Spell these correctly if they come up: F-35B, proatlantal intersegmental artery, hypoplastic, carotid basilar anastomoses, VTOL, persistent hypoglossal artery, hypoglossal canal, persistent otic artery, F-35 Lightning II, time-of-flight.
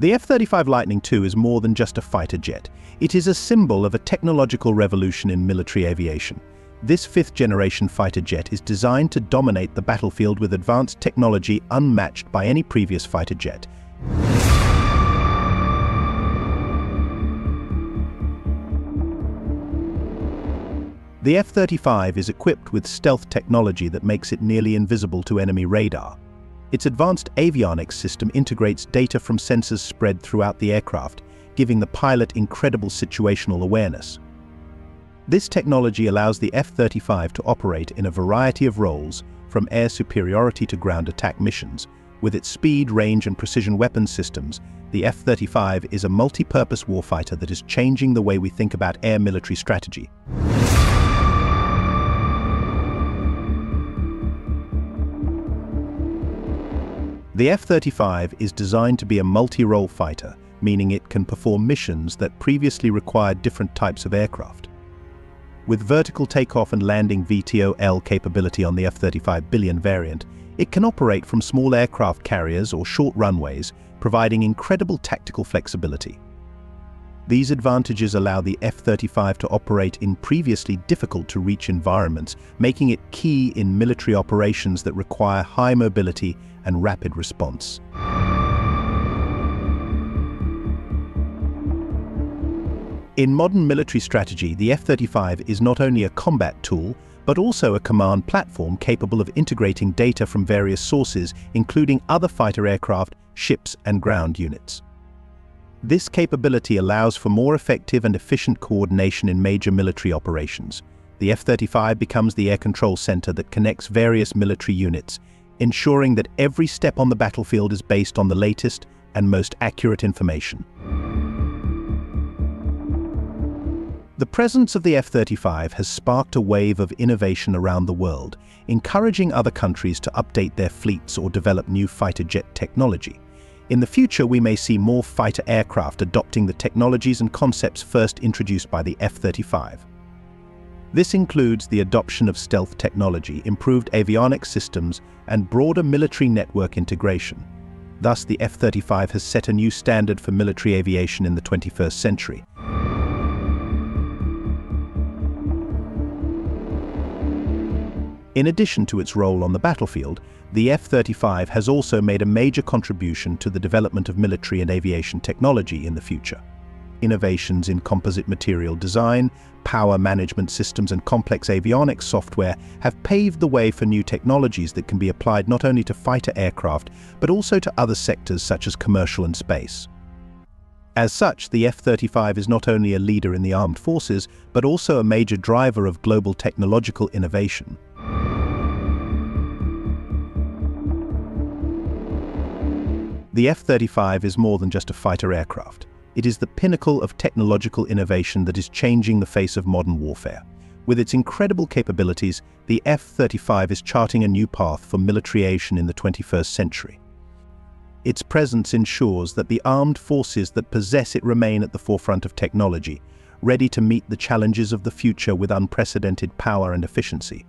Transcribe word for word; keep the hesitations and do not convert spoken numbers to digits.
The F thirty-five Lightning two is more than just a fighter jet. It is a symbol of a technological revolution in military aviation. This fifth-generation fighter jet is designed to dominate the battlefield with advanced technology unmatched by any previous fighter jet. The F thirty-five is equipped with stealth technology that makes it nearly invisible to enemy radar. Its advanced avionics system integrates data from sensors spread throughout the aircraft, giving the pilot incredible situational awareness. This technology allows the F thirty-five to operate in a variety of roles, from air superiority to ground attack missions. With its speed, range, and precision weapons systems, the F thirty-five is a multi-purpose warfighter that is changing the way we think about air military strategy. The F thirty-five is designed to be a multi-role fighter, meaning it can perform missions that previously required different types of aircraft. With vertical takeoff and landing V T O L capability on the F thirty-five billion variant, it can operate from small aircraft carriers or short runways, providing incredible tactical flexibility. These advantages allow the F thirty-five to operate in previously difficult-to-reach environments, making it key in military operations that require high mobility and rapid response. In modern military strategy, the F thirty-five is not only a combat tool, but also a command platform capable of integrating data from various sources, including other fighter aircraft, ships, and ground units. This capability allows for more effective and efficient coordination in major military operations. The F thirty-five becomes the air control center that connects various military units, ensuring that every step on the battlefield is based on the latest and most accurate information. The presence of the F thirty-five has sparked a wave of innovation around the world, encouraging other countries to update their fleets or develop new fighter jet technology. In the future, we may see more fighter aircraft adopting the technologies and concepts first introduced by the F thirty-five. This includes the adoption of stealth technology, improved avionics systems, and broader military network integration. Thus, the F thirty-five has set a new standard for military aviation in the twenty-first century. In addition to its role on the battlefield, the F thirty-five has also made a major contribution to the development of military and aviation technology in the future. Innovations in composite material design, power management systems, and complex avionics software have paved the way for new technologies that can be applied not only to fighter aircraft, but also to other sectors such as commercial and space. As such, the F thirty-five is not only a leader in the armed forces, but also a major driver of global technological innovation. The F thirty-five is more than just a fighter aircraft. It is the pinnacle of technological innovation that is changing the face of modern warfare. With its incredible capabilities, the F thirty-five is charting a new path for military aviation in the twenty-first century. Its presence ensures that the armed forces that possess it remain at the forefront of technology, ready to meet the challenges of the future with unprecedented power and efficiency.